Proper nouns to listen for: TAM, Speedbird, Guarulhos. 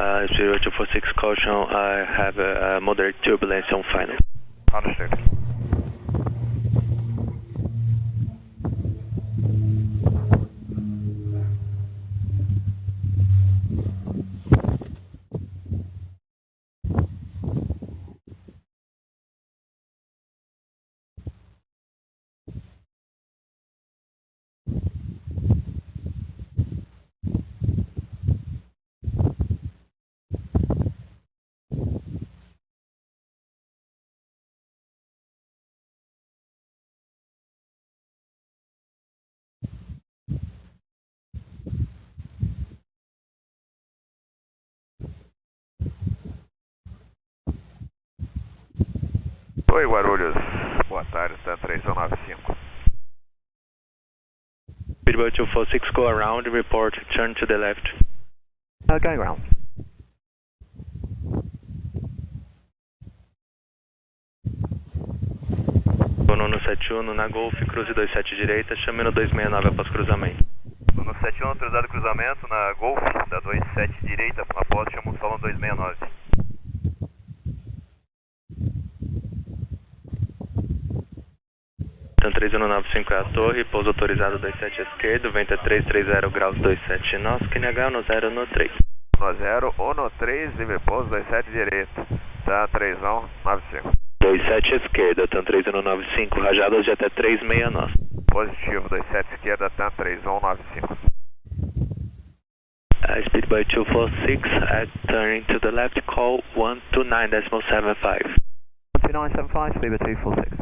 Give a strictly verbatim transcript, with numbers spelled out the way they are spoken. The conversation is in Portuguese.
Uh, zero two four six, caution, I have a, a moderate turbulence on final. Understood. Oi, Guarulhos, boa tarde, está três um nove cinco. Speedbird two four six, go around, report, turn to the left. Uh, going around. nove sete um, no na Golf, cruze dois sete direita, chame no dois seis nove após cruzamento. nove sete um, autorizado cruzamento na Golf, da dois sete direita após, chamo o salão dois seis nove. três um nove cinco é a torre, pouso autorizado dois sete esquerdo, vento é três três zero graus dois sete nós, que negar no zero no três. No zero ou no três, livre pouso dois sete direito, tá três um nove cinco. dois sete esquerda, T A M três um nove cinco, rajadas de até três seis nós. Positivo, dois sete esquerda, T A M três um nove cinco. Uh, Speedbird two four six, at turning to the left, call one two nine point seven five. one two nine point seven five, Speedbird two four six.